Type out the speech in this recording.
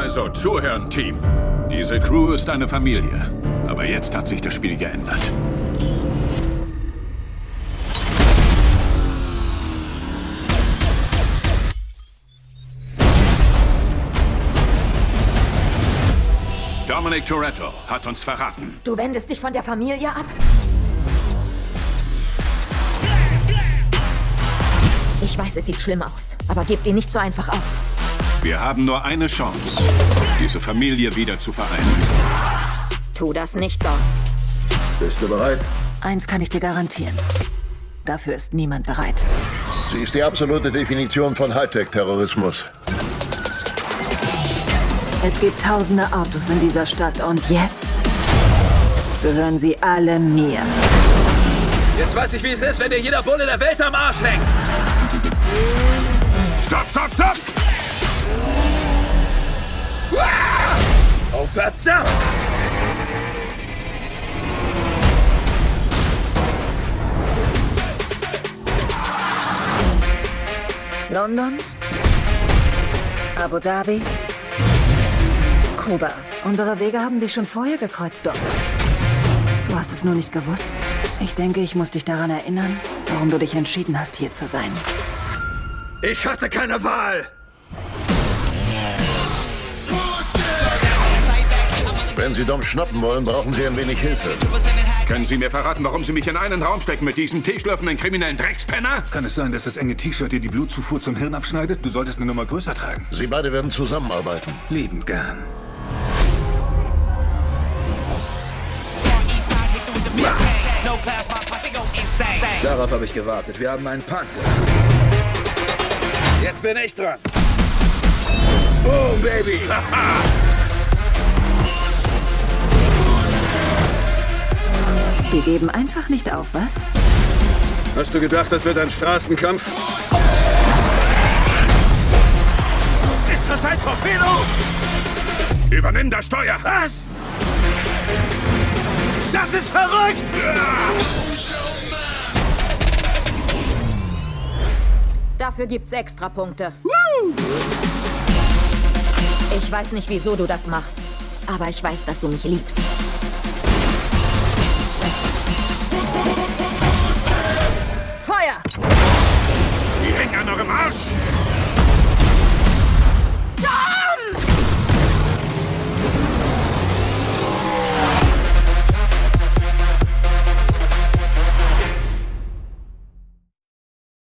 Also zuhören, Team. Diese Crew ist eine Familie. Aber jetzt hat sich das Spiel geändert. Dominic Toretto hat uns verraten. Du wendest dich von der Familie ab? Ich weiß, es sieht schlimm aus, aber gebt ihn nicht so einfach auf. Wir haben nur eine Chance, diese Familie wieder zu vereinen. Tu das nicht, Dom. Bist du bereit? Eins kann ich dir garantieren. Dafür ist niemand bereit. Sie ist die absolute Definition von Hightech-Terrorismus. Es gibt tausende Autos in dieser Stadt und jetzt gehören sie alle mir. Jetzt weiß ich, wie es ist, wenn dir jeder Bulle der Welt am Arsch hängt. Stopp, stopp, stopp! Oh, verdammt! London, Abu Dhabi, Kuba. Unsere Wege haben sich schon vorher gekreuzt, Dom. Du hast es nur nicht gewusst. Ich denke, ich muss dich daran erinnern, warum du dich entschieden hast, hier zu sein. Ich hatte keine Wahl! Wenn Sie Dom schnappen wollen, brauchen Sie ein wenig Hilfe. Können Sie mir verraten, warum Sie mich in einen Raum stecken mit diesem teeschlürfenden kriminellen Dreckspenner? Kann es sein, dass das enge T-Shirt dir die Blutzufuhr zum Hirn abschneidet? Du solltest eine Nummer größer tragen. Sie beide werden zusammenarbeiten. Liebend gern. Darauf habe ich gewartet. Wir haben einen Panzer. Jetzt bin ich dran. Oh, Baby! Die geben einfach nicht auf, was? Hast du gedacht, das wird ein Straßenkampf? Ist das ein Torpedo? Übernimm das Steuer! Was? Das ist verrückt! Dafür gibt's extra Punkte. Woo! Ich weiß nicht, wieso du das machst, aber ich weiß, dass du mich liebst.